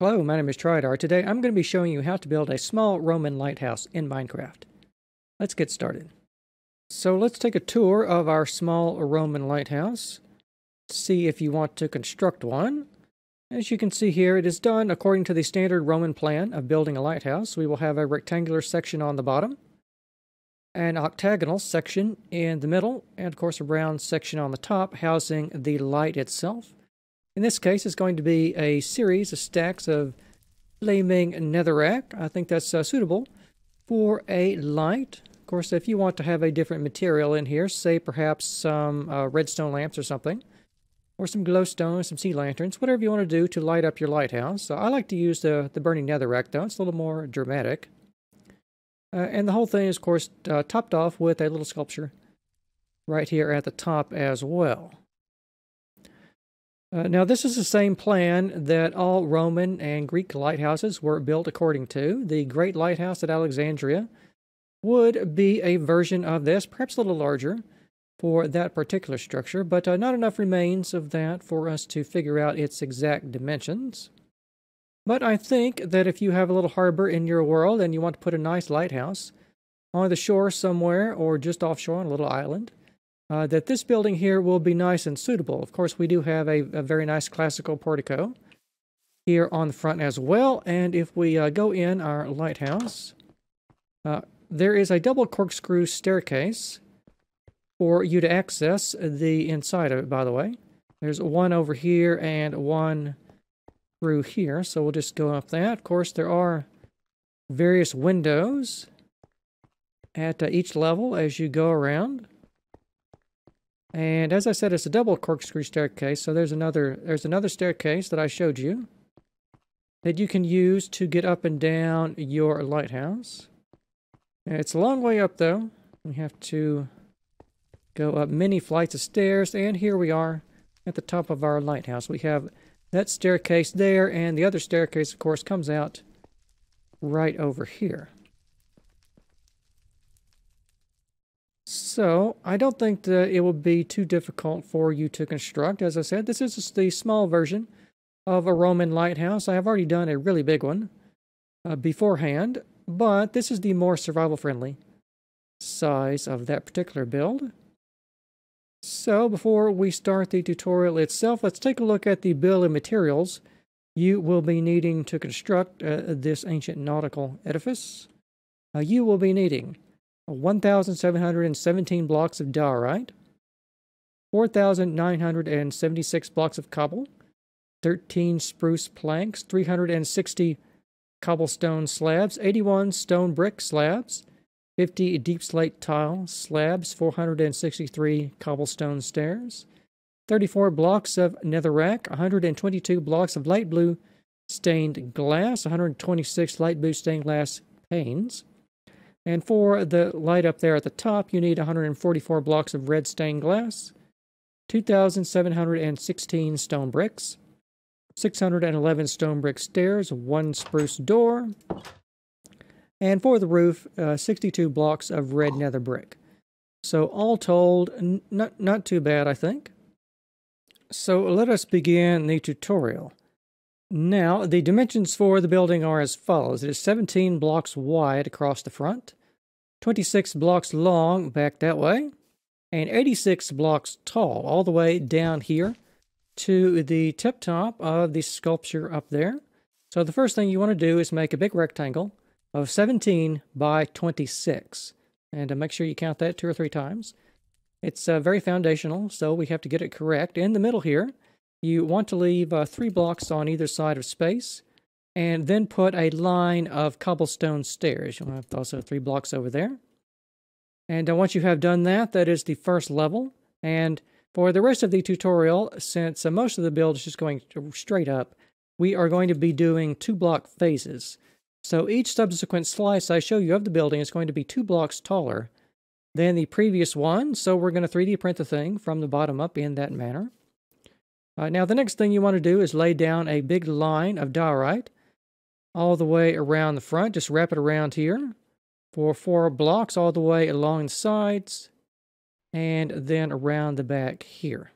Hello, my name is Trydar. Today I'm going to be showing you how to build a small Roman lighthouse in Minecraft. Let's get started. So let's take a tour of our small Roman lighthouse. See if you want to construct one. As you can see here, it is done according to the standard Roman plan of building a lighthouse. We will have a rectangular section on the bottom, an octagonal section in the middle, and of course a round section on the top housing the light itself. In this case, it's going to be a series of stacks of flaming netherrack. I think that's suitable for a light. Of course, if you want to have a different material in here, say perhaps some redstone lamps or something, or some glowstone, some sea lanterns, whatever you want to do to light up your lighthouse. So I like to use the burning netherrack, though. It's a little more dramatic. And the whole thing is, of course, topped off with a little sculpture right here at the top as well. Now, this is the same plan that all Roman and Greek lighthouses were built according to. The Great Lighthouse at Alexandria would be a version of this, perhaps a little larger for that particular structure, but not enough remains of that for us to figure out its exact dimensions. But I think that if you have a little harbor in your world and you want to put a nice lighthouse on the shore somewhere or just offshore on a little island, that this building here will be nice and suitable. Of course, we do have a very nice classical portico here on the front as well. And if we go in our lighthouse, there is a double corkscrew staircase for you to access the inside of it, by the way. There's one over here and one through here. So we'll just go up that. Of course, there are various windows at each level as you go around. And as I said, it's a double corkscrew staircase, so there's another staircase that I showed you that you can use to get up and down your lighthouse. It's a long way up, though. We have to go up many flights of stairs, and here we are at the top of our lighthouse. We have that staircase there, and the other staircase, of course, comes out right over here. So, I don't think that it will be too difficult for you to construct. As I said, this is just the small version of a Roman lighthouse. I have already done a really big one beforehand, but this is the more survival-friendly size of that particular build. So, before we start the tutorial itself, let's take a look at the building materials you will be needing to construct this ancient nautical edifice. You will be needing 1,717 blocks of diorite, 4,976 blocks of cobble, 13 spruce planks, 360 cobblestone slabs, 81 stone brick slabs, 50 deep slate tile slabs, 463 cobblestone stairs, 34 blocks of netherrack, 122 blocks of light blue stained glass, 126 light blue stained glass panes. And for the light up there at the top, you need 144 blocks of red stained glass, 2,716 stone bricks, 611 stone brick stairs, one spruce door, and for the roof, 62 blocks of red nether brick. So all told, not too bad, I think. So let us begin the tutorial. Now, the dimensions for the building are as follows. It is 17 blocks wide across the front, 26 blocks long back that way, and 86 blocks tall, all the way down here to the tip top of the sculpture up there. So the first thing you want to do is make a big rectangle of 17 by 26. And make sure you count that 2 or 3 times. It's very foundational, so we have to get it correct. In the middle here, you want to leave 3 blocks on either side of space, and then put a line of cobblestone stairs. You'll have also 3 blocks over there. And once you have done that, that is the first level. And for the rest of the tutorial, since most of the build is just going straight up, we are going to be doing 2-block phases. So each subsequent slice I show you of the building is going to be 2 blocks taller than the previous one. So we're going to 3D print the thing from the bottom up in that manner. Now, the next thing you want to do is lay down a big line of diorite all the way around the front. Just wrap it around here for 4 blocks all the way along the sides and then around the back here.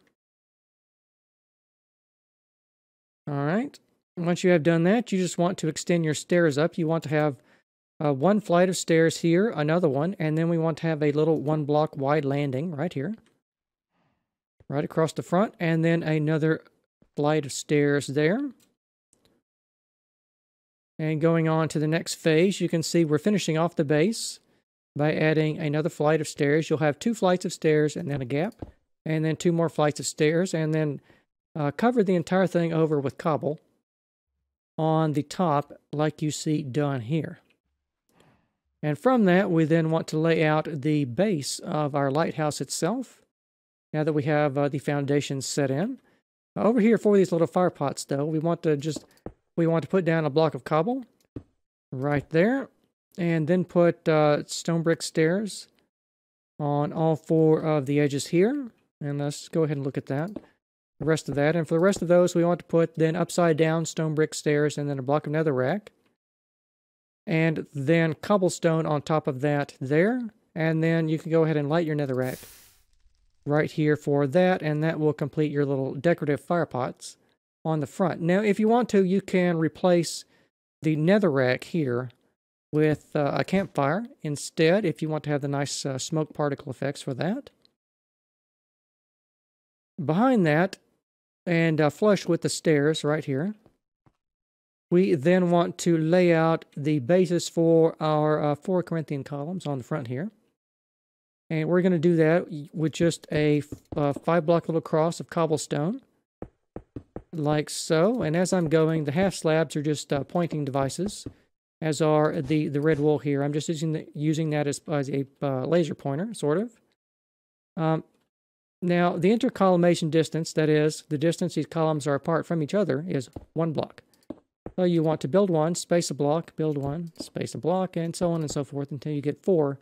All right. Once you have done that, you just want to extend your stairs up. You want to have one flight of stairs here, another one, and then we want to have a little one block wide landing right here, right across the front, and then another flight of stairs there. And going on to the next phase, you can see we're finishing off the base by adding another flight of stairs. You'll have two flights of stairs and then a gap, and then two more flights of stairs, and then cover the entire thing over with cobble on the top like you see done here. And from that, we then want to lay out the base of our lighthouse itself now that we have the foundation set in. Over here for these little fire pots, though, we want to put down a block of cobble right there, and then put stone brick stairs on all four of the edges here. And let's go ahead and look at that, the rest of that. And for the rest of those, we want to put then upside down stone brick stairs and then a block of netherrack. And then cobblestone on top of that there. And then you can go ahead and light your netherrack right here for that. And that will complete your little decorative fire pots on the front. Now, if you want to, you can replace the netherrack here with a campfire instead, if you want to have the nice smoke particle effects for that. Behind that, and flush with the stairs right here, we then want to lay out the basis for our four Corinthian columns on the front here. And we're going to do that with just a five-block little cross of cobblestone, like so. And as I'm going, the half slabs are just pointing devices, as are the red wool here. I'm just using that as a laser pointer, sort of. Now, the intercolumnation distance, that is, the distance these columns are apart from each other, is one block. So you want to build one, space a block, build one, space a block, and so on and so forth until you get four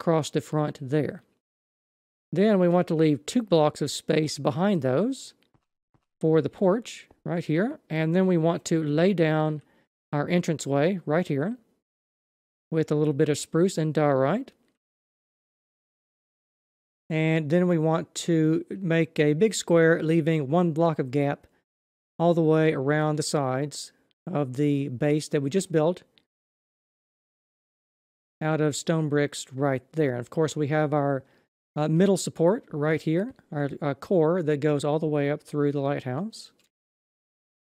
across the front there. Then we want to leave two blocks of space behind those for the porch right here. And then we want to lay down our entranceway right here with a little bit of spruce and diorite. And then we want to make a big square, leaving one block of gap all the way around the sides of the base that we just built out of stone bricks right there. And of course, we have our middle support right here, our core that goes all the way up through the lighthouse,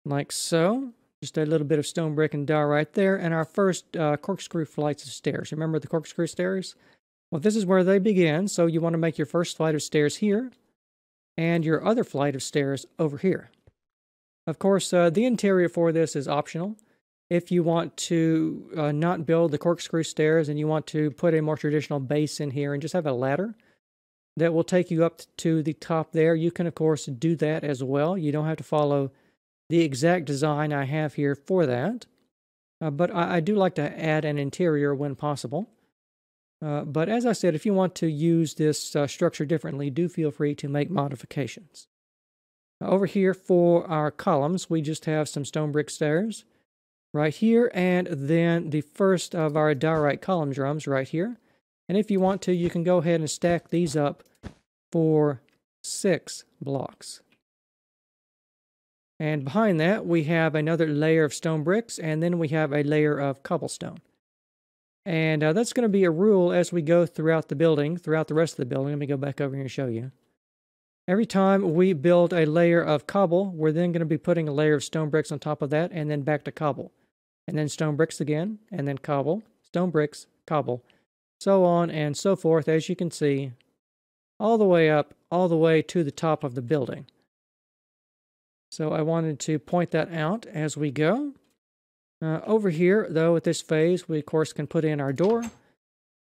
like so. Just a little bit of stone brick and diorite there, and our first corkscrew flights of stairs. Remember the corkscrew stairs? Well, this is where they begin, so you want to make your first flight of stairs here and your other flight of stairs over here. Of course, the interior for this is optional. If you want to not build the corkscrew stairs and you want to put a more traditional base in here and just have a ladder that will take you up to the top there, you can, of course, do that as well. You don't have to follow the exact design I have here for that, but I do like to add an interior when possible. But as I said, if you want to use this structure differently, do feel free to make modifications. Over here for our columns, we just have some stone brick stairs right here, and then the first of our diorite column drums right here. And if you want to, you can go ahead and stack these up for 6 blocks. And behind that, we have another layer of stone bricks, and then we have a layer of cobblestone. And that's going to be a rule as we go throughout the building, throughout the rest of the building. Let me go back over here and show you. Every time we build a layer of cobble, we're then going to be putting a layer of stone bricks on top of that, and then back to cobble. And then stone bricks again, and then cobble, stone bricks, cobble, so on and so forth, as you can see, all the way up, all the way to the top of the building. So I wanted to point that out as we go. Over here, though, at this phase, we, of course, can put in our door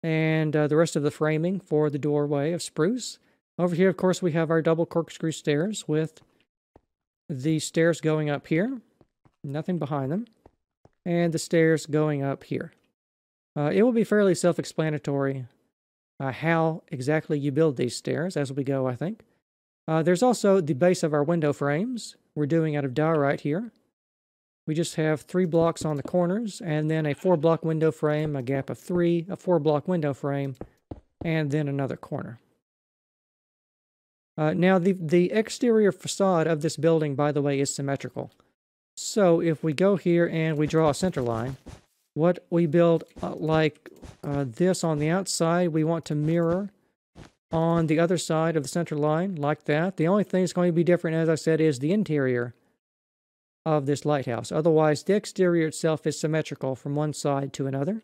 and the rest of the framing for the doorway of spruce. Over here, of course, we have our double corkscrew stairs with the stairs going up here, nothing behind them, and the stairs going up here. It will be fairly self-explanatory how exactly you build these stairs as we go, I think. There's also the base of our window frames. We're doing out of diorite here. We just have 3 blocks on the corners, and then a 4-block window frame, a gap of 3, a 4-block window frame, and then another corner. Now, the exterior facade of this building, by the way, is symmetrical. So if we go here and we draw a center line, what we build this on the outside, we want to mirror on the other side of the center line like that. The only thing that's going to be different, as I said, is the interior of this lighthouse. Otherwise, the exterior itself is symmetrical from one side to another.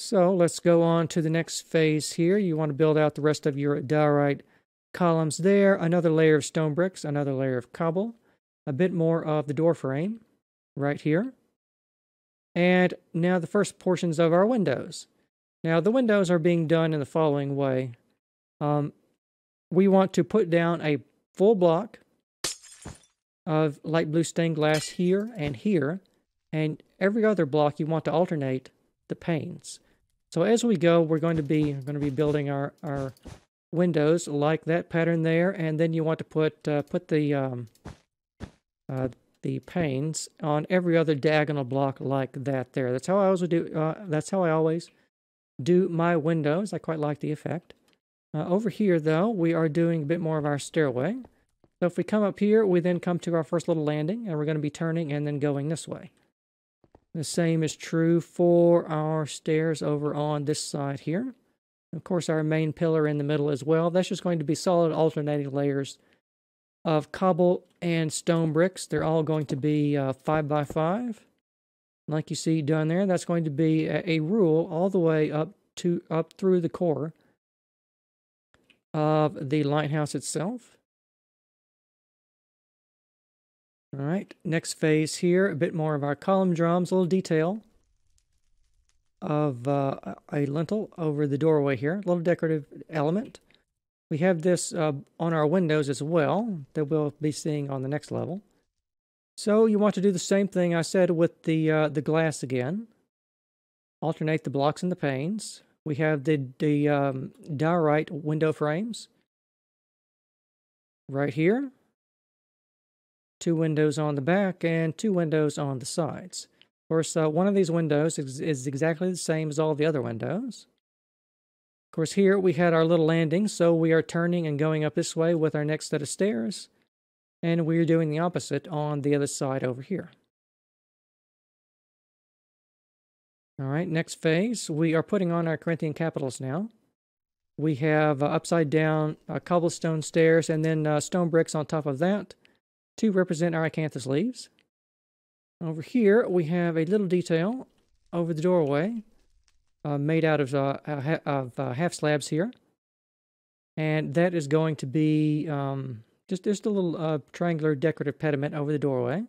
So let's go on to the next phase here. You want to build out the rest of your diorite columns there. Another layer of stone bricks, another layer of cobble, a bit more of the door frame right here. And now the first portions of our windows. Now the windows are being done in the following way. We want to put down a full block of light blue stained glass here, and every other block you want to alternate the panes. So as we go, we're going to be building our windows like that pattern there, and then you want to put the panes on every other diagonal block like that there. That's how I always do. That's how I always do my windows. I quite like the effect. Over here though, we are doing a bit more of our stairway. So if we come up here, we then come to our first little landing, and we're going to be turning and then going this way. The same is true for our stairs over on this side here. Of course, our main pillar in the middle as well. That's just going to be solid alternating layers of cobble and stone bricks. They're all going to be 5 by 5, like you see done there. That's going to be a rule all the way up through the core of the lighthouse itself. All right, next phase here, a bit more of our column drums, a little detail of a lintel over the doorway here, a little decorative element. We have this on our windows as well that we'll be seeing on the next level. So you want to do the same thing I said with the glass again. Alternate the blocks and the panes. We have the diorite window frames right here. 2 windows on the back and 2 windows on the sides. Of course, one of these windows is exactly the same as all the other windows. Of course, here we had our little landing, so we are turning and going up this way with our next set of stairs, and we're doing the opposite on the other side over here. All right, next phase, we are putting on our Corinthian capitals now. We have upside down cobblestone stairs and then stone bricks on top of that to represent our acanthus leaves. Over here we have a little detail over the doorway made out of, half slabs here, and that is going to be just a little triangular decorative pediment over the doorway.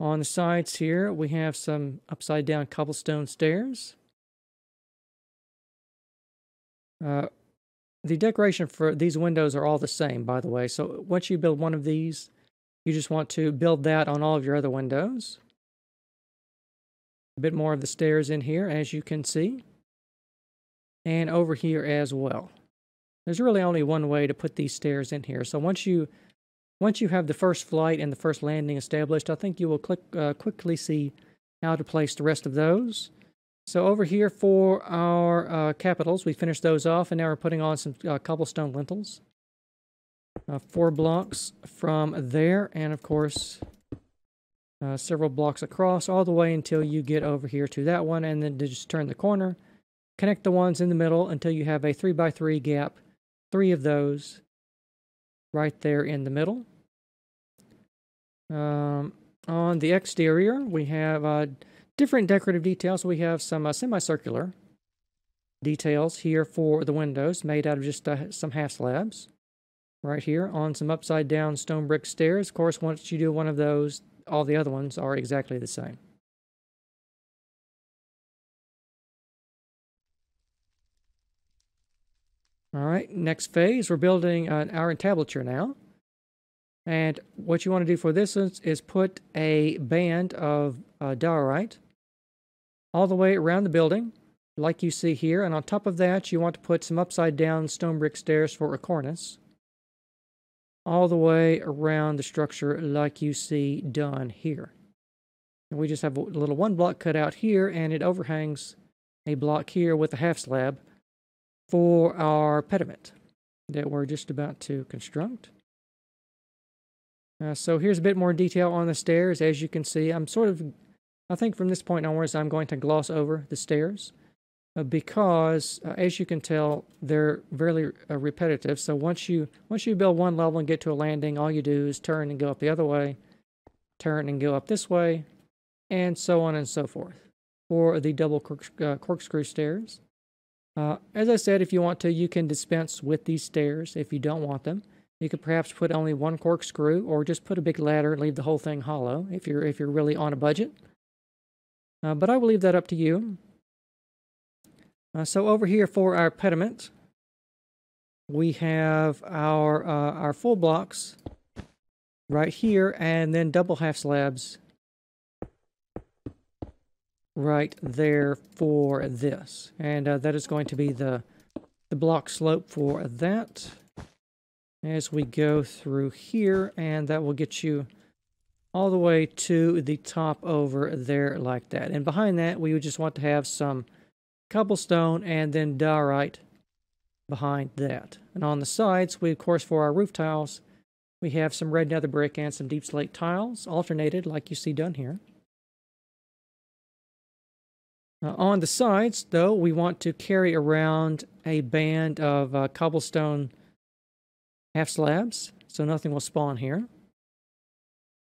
On the sides here we have some upside down cobblestone stairs. The decoration for these windows are all the same, by the way. So once you build one of these, you just want to build that on all of your other windows. A bit more of the stairs in here, as you can see. And over here as well. There's really only one way to put these stairs in here. So once you have the first flight and the first landing established, I think you will quickly see how to place the rest of those. So over here for our capitals, we finished those off, and now we're putting on some cobblestone lintels. 4 blocks from there, and of course several blocks across, all the way until you get over here to that one, and then just turn the corner. Connect the ones in the middle until you have a 3 by 3 gap. 3 of those right there in the middle. On the exterior, we have... different decorative details. We have some semicircular details here for the windows made out of just some half slabs right here on some upside down stone brick stairs. Of course, once you do one of those, all the other ones are exactly the same. All right, next phase, we're building our entablature now. And what you want to do for this is put a band of diorite all the way around the building, like you see here. And on top of that, you want to put some upside-down stone brick stairs for a cornice, all the way around the structure, like you see done here. And we just have a little 1 block cut out here, and it overhangs a block here with a half slab for our pediment that we're just about to construct. So here's a bit more detail on the stairs. As you can see, I think from this point onwards, I'm going to gloss over the stairs because, as you can tell, they're very repetitive. So once you build one level and get to a landing, all you do is turn and go up the other way, turn and go up this way, and so on and so forth for the double corkscrew stairs. As I said, if you want to, you can dispense with these stairs if you don't want them. You could perhaps put only one corkscrew, or just put a big ladder and leave the whole thing hollow if you're really on a budget. But I will leave that up to you. So over here for our pediment, we have our full blocks right here, and then double half slabs right there for this, and that is going to be the block slope for that. As we go through here, and that will get you all the way to the top over there like that. And behind that, we would just want to have some cobblestone and then diorite behind that. And on the sides, we, of course, for our roof tiles, we have some red nether brick and some deep slate tiles alternated like you see done here. On the sides, though, we want to carry around a band of cobblestone half slabs, so nothing will spawn here,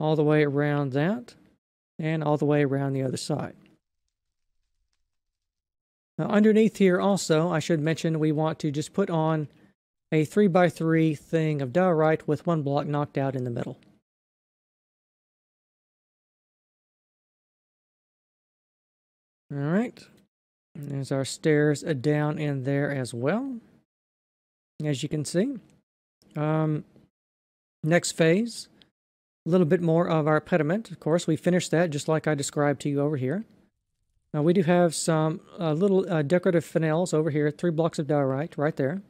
all the way around that, and all the way around the other side. Now, underneath here also, I should mention, we want to just put on a 3x3 thing of diorite with one block knocked out in the middle. All right, and there's our stairs down in there as well, as you can see. Next phase, a little bit more of our pediment. Of course, we finished that just like I described to you over here. Now we do have some little decorative finials over here, 3 blocks of diorite right there,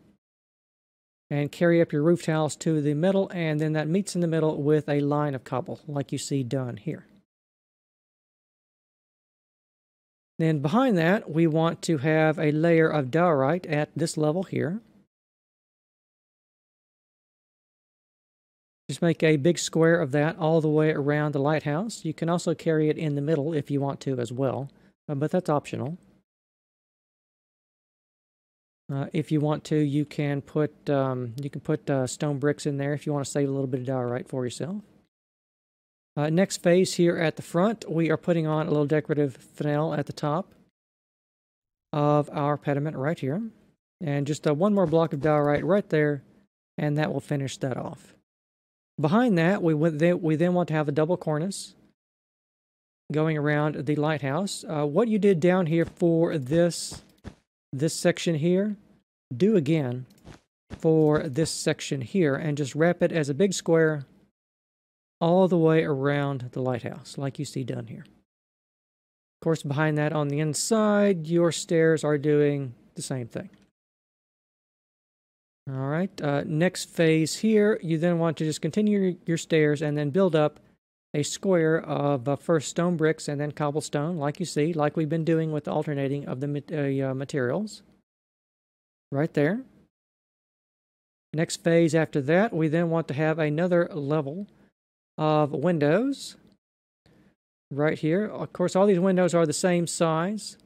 and carry up your roof tiles to the middle, and then that meets in the middle with a line of cobble like you see done here. Then behind that, we want to have a layer of diorite at this level here. Just make a big square of that all the way around the lighthouse. You can also carry it in the middle if you want to as well, but that's optional. If you want to, you can put stone bricks in there if you want to save a little bit of diorite for yourself. Next phase here at the front, we are putting on a little decorative finial at the top of our pediment right here, and just one more block of diorite right there, and that will finish that off. Behind that, we then want to have a double cornice going around the lighthouse. What you did down here for this section here, do again for this section here, and just wrap it as a big square all the way around the lighthouse, like you see done here. Of course, behind that on the inside, your stairs are doing the same thing. All right, next phase here, you then want to just continue your stairs and then build up a square of first stone bricks and then cobblestone, like you see, like we've been doing with the alternating of the materials. Right there. Next phase after that, we then want to have another level of windows. Right here. Of course, all these windows are the same size.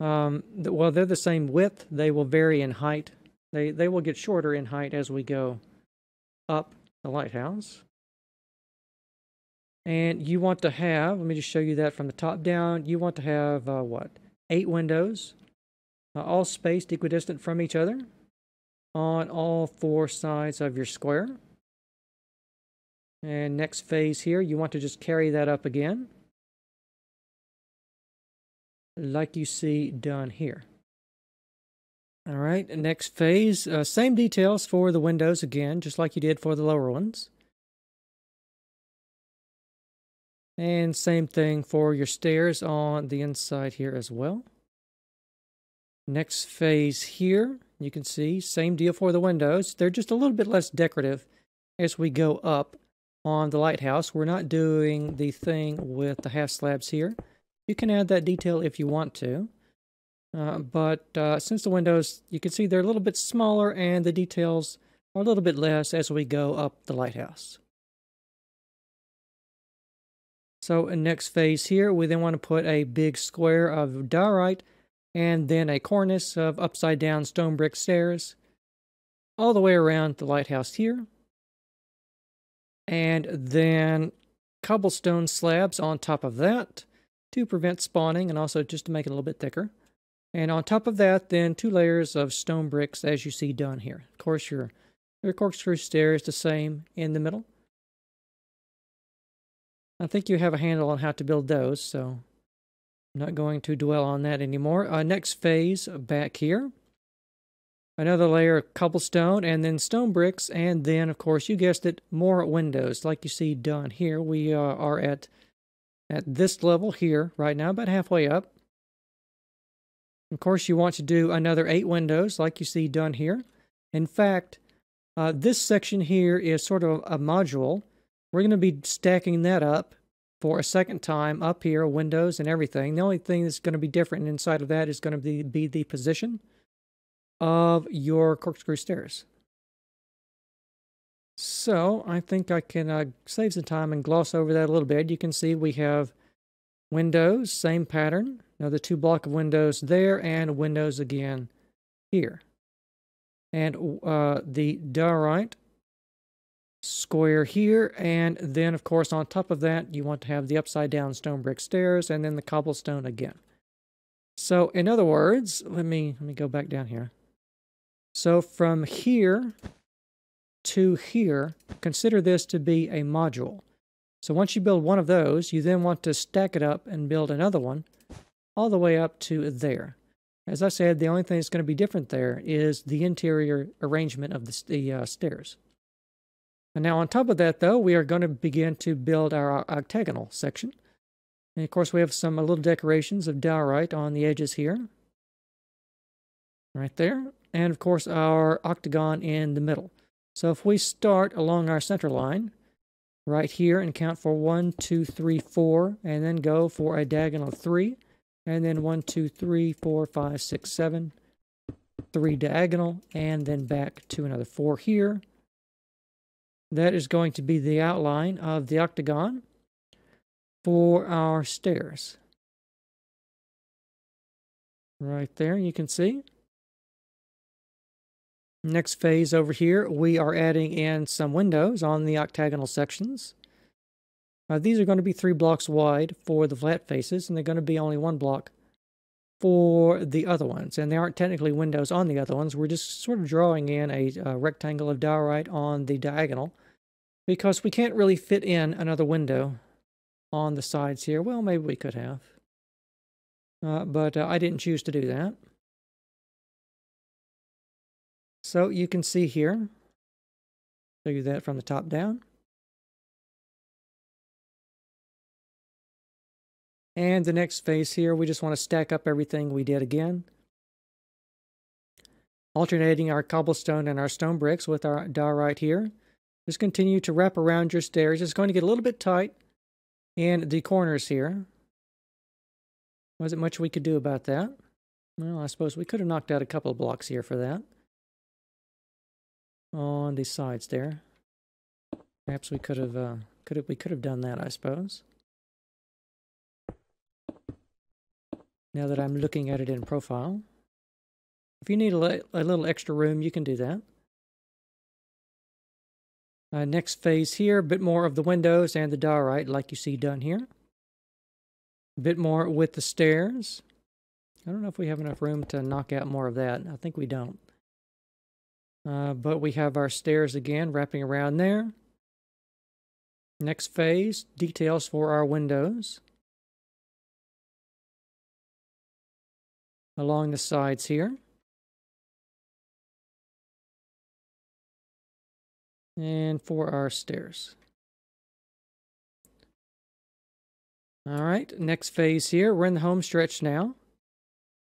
Well, they're the same width. They will vary in height. They will get shorter in height as we go up the lighthouse. And you want to have, let me just show you that from the top down, you want to have, 8 windows, all spaced equidistant from each other on all 4 sides of your square. And next phase here, you want to just carry that up again, like you see done here. All right, next phase, same details for the windows again, just like you did for the lower ones. And same thing for your stairs on the inside here as well. Next phase here, you can see, same deal for the windows. They're just a little bit less decorative as we go up on the lighthouse. We're not doing the thing with the half slabs here. You can add that detail if you want to. But since the windows, you can see they're a little bit smaller and the details are a little bit less as we go up the lighthouse. So in next phase here, we then want to put a big square of diorite and then a cornice of upside down stone brick stairs all the way around the lighthouse here. And then cobblestone slabs on top of that to prevent spawning and also just to make it a little bit thicker. And on top of that, then 2 layers of stone bricks as you see done here. Of course, your corkscrew stair is the same in the middle. I think you have a handle on how to build those, so I'm not going to dwell on that anymore. Next phase back here. Another layer of cobblestone and then stone bricks, and then, of course, you guessed it, more windows like you see done here. We are at this level here right now, about halfway up. Of course, you want to do another 8 windows like you see done here. In fact, this section here is sort of a module. We're going to be stacking that up for a second time up here, windows and everything. The only thing that's going to be different inside of that is going to be the position of your corkscrew stairs. So I think I can save some time and gloss over that a little bit. You can see we have windows, same pattern. Another 2 block of windows there and windows again here. And the diorite square here. And then, of course, on top of that, you want to have the upside down stone brick stairs and then the cobblestone again. So in other words, let me go back down here. So from here to here, consider this to be a module. So once you build one of those, you then want to stack it up and build another one all the way up to there. As I said, the only thing that's going to be different there is the interior arrangement of the stairs. And now on top of that, though, we are going to begin to build our octagonal section. And of course, we have some little decorations of diorite on the edges here. Right there. And of course, our octagon in the middle. So if we start along our center line, right here, and count for 1, 2, 3, 4, and then go for a diagonal 3. And then 1, 2, 3, 4, 5, 6, 7. 3 diagonal, and then back to another 4 here. That is going to be the outline of the octagon for our stairs. Right there, you can see. Next phase over here, we are adding in some windows on the octagonal sections. These are going to be 3 blocks wide for the flat faces, and they're going to be only 1 block for the other ones. And they aren't technically windows on the other ones. We're just sort of drawing in a rectangle of diorite on the diagonal because we can't really fit in another window on the sides here. Well, maybe we could have, but I didn't choose to do that. So you can see here, show you that from the top down. And the next phase here, we just want to stack up everything we did again, alternating our cobblestone and our stone bricks with our diorite here. Just continue to wrap around your stairs. It's going to get a little bit tight in the corners here. Wasn't much we could do about that. Well, I suppose we could have knocked out a couple of blocks here for that. On the sides there. Perhaps we could have we could have done that, I suppose. Now that I'm looking at it in profile. If you need a little extra room, you can do that. Next phase here, a bit more of the windows and the diorite like you see done here. A bit more with the stairs. I don't know if we have enough room to knock out more of that. I think we don't. But we have our stairs again wrapping around there. Next phase, details for our windows. Along the sides here. And for our stairs. All right, next phase here. We're in the home stretch now.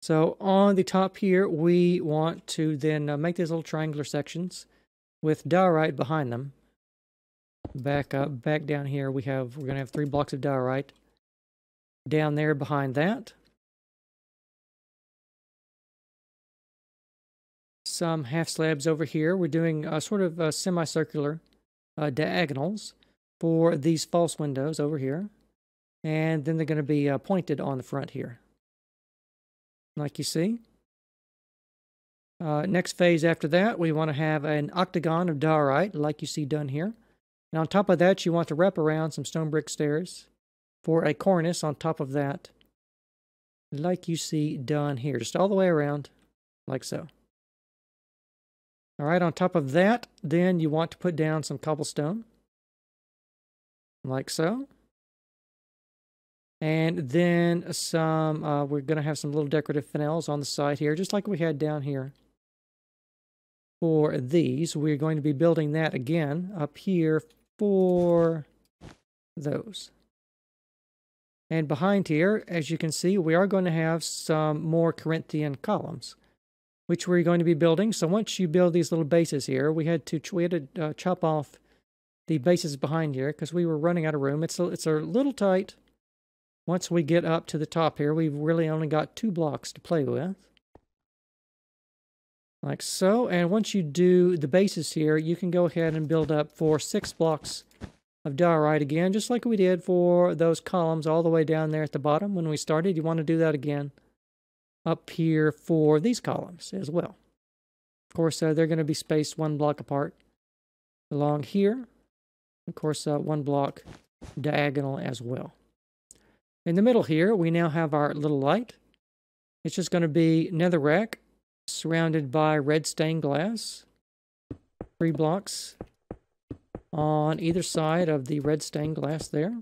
So on the top here, we want to then make these little triangular sections with diorite behind them. Back up, back down here, we're going to have 3 blocks of diorite down there behind that. Some half slabs over here. We're doing sort of semicircular diagonals for these false windows over here. And then they're going to be pointed on the front here. Like you see. Next phase after that, we want to have an octagon of diorite, like you see done here. And on top of that, you want to wrap around some stone brick stairs for a cornice on top of that, like you see done here. Just all the way around, like so. All right, on top of that, then you want to put down some cobblestone, like so. And then some, we're going to have some little decorative finials on the side here, just like we had down here. For these, we're going to be building that again up here for those. And behind here, as you can see, we are going to have some more Corinthian columns, which we're going to be building. So once you build these little bases here, we had to chop off the bases behind here because we were running out of room. It's a little tight. Once we get up to the top here, we've really only got 2 blocks to play with. Like so, and once you do the bases here, you can go ahead and build up for 6 blocks of diorite again, just like we did for those columns all the way down there at the bottom when we started. You want to do that again up here for these columns as well. Of course, they're going to be spaced 1 block apart along here. Of course, 1 block diagonal as well. In the middle here, we now have our little light. It's just going to be netherrack surrounded by red stained glass. 3 blocks on either side of the red stained glass there.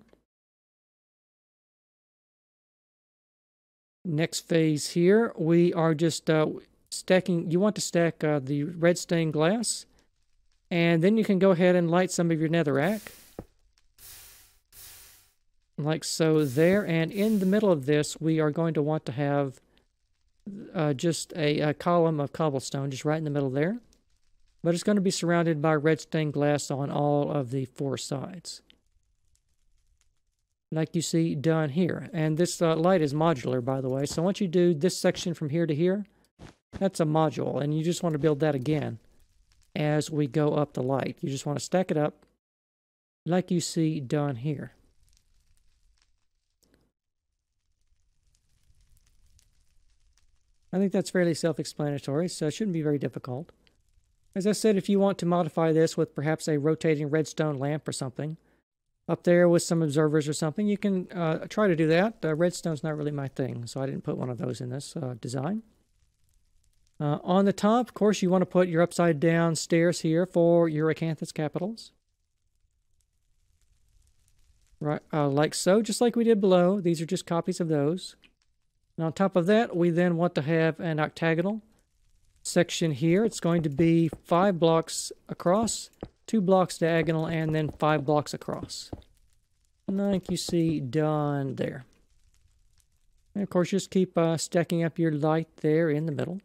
Next phase here, we are just stacking. You want to stack the red stained glass, and then you can go ahead and light some of your netherrack. Like so there, and in the middle of this, we are going to want to have just a column of cobblestone, just right in the middle there. But it's going to be surrounded by red stained glass on all of the 4 sides. Like you see done here. And this light is modular, by the way. So once you do this section from here to here, that's a module. And you just want to build that again as we go up the light. You just want to stack it up like you see done here. I think that's fairly self-explanatory, so it shouldn't be very difficult. As I said, if you want to modify this with perhaps a rotating redstone lamp or something, up there with some observers or something, you can try to do that. Redstone's not really my thing, so I didn't put one of those in this design. On the top, of course, you want to put your upside-down stairs here for your acanthus capitals. Right, like so, just like we did below. These are just copies of those. And on top of that, we then want to have an octagonal section here. It's going to be 5 blocks across, 2 blocks diagonal, and then 5 blocks across. Like you see done there. And of course, just keep stacking up your light there in the middle.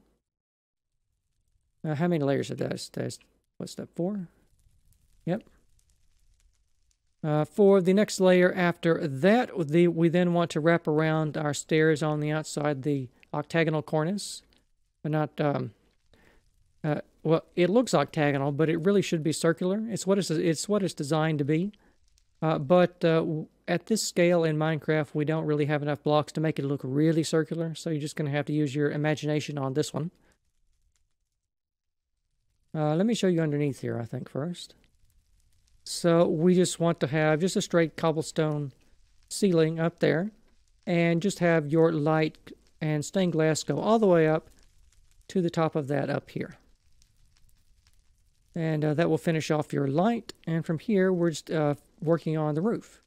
How many layers of that? What's that, 4? Yep. For the next layer after that, we then want to wrap around our stairs on the outside, the octagonal cornice. But not, well, it looks octagonal, but it really should be circular. It's what it's designed to be. But at this scale in Minecraft, we don't really have enough blocks to make it look really circular, so you're just going to have to use your imagination on this one. Let me show you underneath here, I think, first. So we just want to have just a straight cobblestone ceiling up there and just have your light and stained glass go all the way up to the top of that up here. And that will finish off your light. And from here, we're just working on the roof.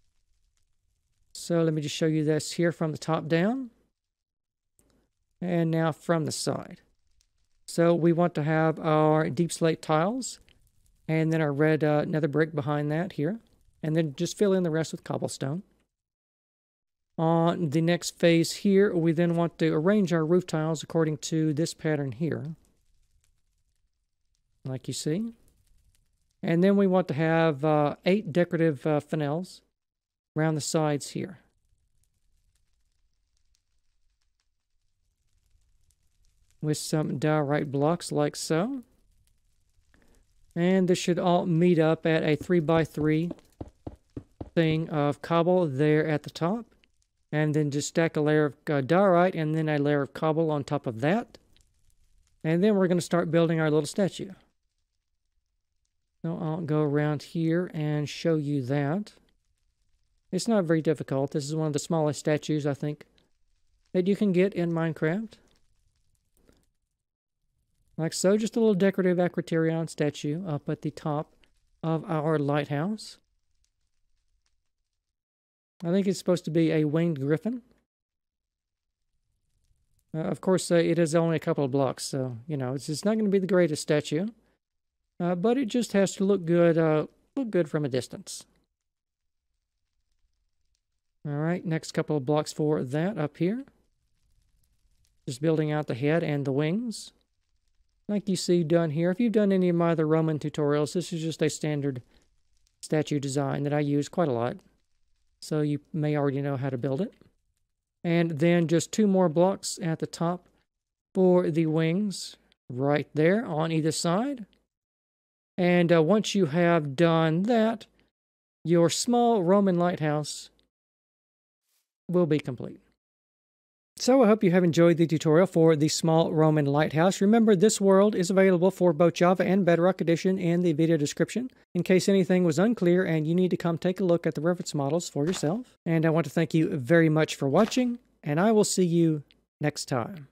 So let me just show you this here from the top down. And now from the side. So we want to have our deep slate tiles. And then our red nether brick behind that here. And then just fill in the rest with cobblestone. On the next phase here, we then want to arrange our roof tiles according to this pattern here. Like you see. And then we want to have 8 decorative finials around the sides here. With some diorite blocks like so. And this should all meet up at a 3x3 thing of cobble there at the top. and then just stack a layer of diorite and then a layer of cobble on top of that. And then we're going to start building our little statue. So I'll go around here and show you that. It's not very difficult. This is one of the smallest statues, I think, that you can get in Minecraft. Like so, just a little decorative acroterion statue up at the top of our lighthouse. I think it's supposed to be a winged griffin. Of course, it is only a couple of blocks, so, you know, it's not going to be the greatest statue. But it just has to look good from a distance. Alright, next couple of blocks for that up here. Just building out the head and the wings. Like you see done here. If you've done any of my other Roman tutorials, this is just a standard statue design that I use quite a lot. So you may already know how to build it. And then just two more blocks at the top for the wings. Right there on either side. And once you have done that, your small Roman lighthouse will be complete. So I hope you have enjoyed the tutorial for the small Roman lighthouse. Remember, this world is available for both Java and Bedrock edition in the video description, in case anything was unclear and you need to come take a look at the reference models for yourself. And I want to thank you very much for watching, and I will see you next time.